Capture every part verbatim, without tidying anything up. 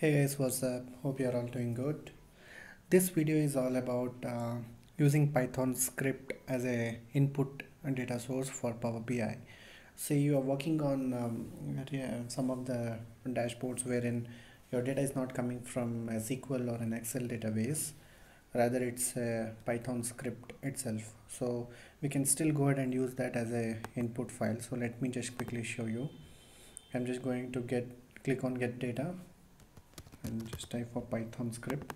Hey guys, what's up? Hope you're all doing good. This video is all about uh, using Python script as a input and data source for Power B I. So you are working on um, some of the dashboards wherein your data is not coming from a S Q L or an Excel database, rather it's a Python script itself. So we can still go ahead and use that as a input file. So let me just quickly show you. I'm just going to get click on get data and just type for Python script.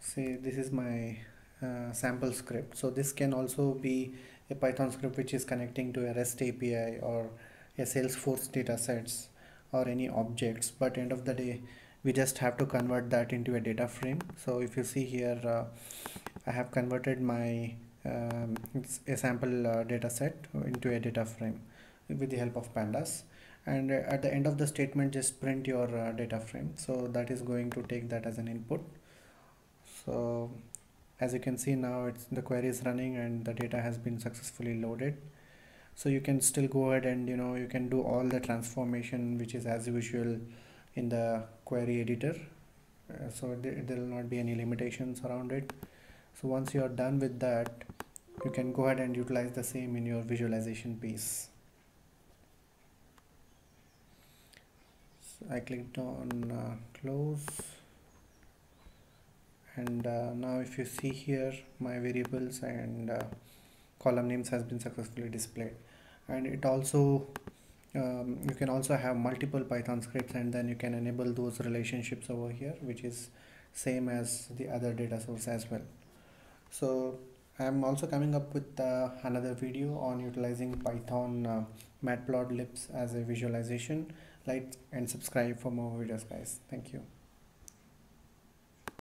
Say this is my uh, sample script. So this can also be a Python script which is connecting to a REST A P I or a Salesforce datasets or any objects, but end of the day we just have to convert that into a data frame. So if you see here, uh, I have converted my um, it's a sample uh, data set into a data frame with the help of pandas, and at the end of the statement just print your uh, data frame. So that is going to take that as an input. So as you can see now, it's the query is running and the data has been successfully loaded. So you can still go ahead and you know you can do all the transformation which is as usual in the query editor, uh, so th there will not be any limitations around it. So once you are done with that, you can go ahead and utilize the same in your visualization piece. I clicked on uh, close, and uh, now if you see here, my variables and uh, column names has been successfully displayed. And it also um, you can also have multiple Python scripts, and then you can enable those relationships over here, which is same as the other data source as well. So I'm also coming up with uh, another video on utilizing Python uh, matplotlib as a visualization. Like and subscribe for more videos, guys. Thank you.